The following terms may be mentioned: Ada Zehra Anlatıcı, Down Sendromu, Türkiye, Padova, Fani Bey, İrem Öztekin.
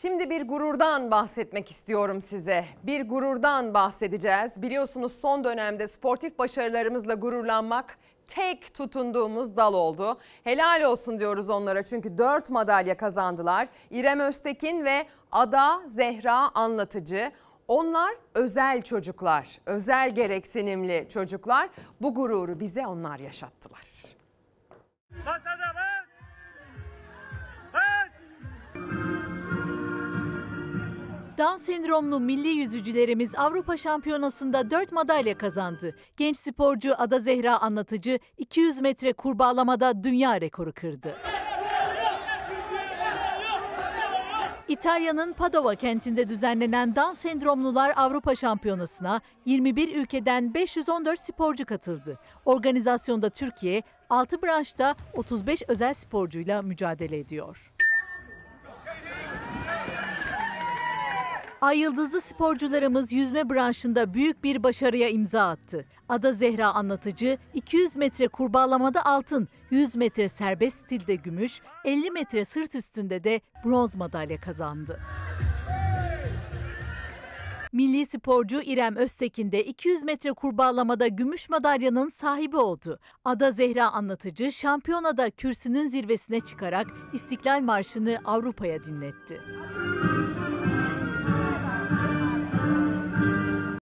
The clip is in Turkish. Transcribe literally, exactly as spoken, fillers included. Şimdi bir gururdan bahsetmek istiyorum size. Bir gururdan bahsedeceğiz. Biliyorsunuz son dönemde sportif başarılarımızla gururlanmak tek tutunduğumuz dal oldu. Helal olsun diyoruz onlara çünkü dört madalya kazandılar. İrem Öztekin ve Ada Zehra Anlatıcı. Onlar özel çocuklar, özel gereksinimli çocuklar. Bu gururu bize onlar yaşattılar. Masada var. Down sendromlu milli yüzücülerimiz Avrupa Şampiyonası'nda dört madalya kazandı. Genç sporcu Ada Zehra Anlatıcı iki yüz metre kurbağalamada dünya rekoru kırdı. İtalya'nın Padova kentinde düzenlenen Down sendromlular Avrupa Şampiyonası'na yirmi bir ülkeden beş yüz on dört sporcu katıldı. Organizasyonda Türkiye altı branşta otuz beş özel sporcuyla mücadele ediyor. Ay yıldızlı sporcularımız yüzme branşında büyük bir başarıya imza attı. Ada Zehra Anlatıcı iki yüz metre kurbağalamada altın, yüz metre serbest stilde gümüş, elli metre sırt üstünde de bronz madalya kazandı. Milli sporcu İrem Öztekin de iki yüz metre kurbağalamada gümüş madalyanın sahibi oldu. Ada Zehra Anlatıcı şampiyonada kürsünün zirvesine çıkarak İstiklal Marşı'nı Avrupa'ya dinletti.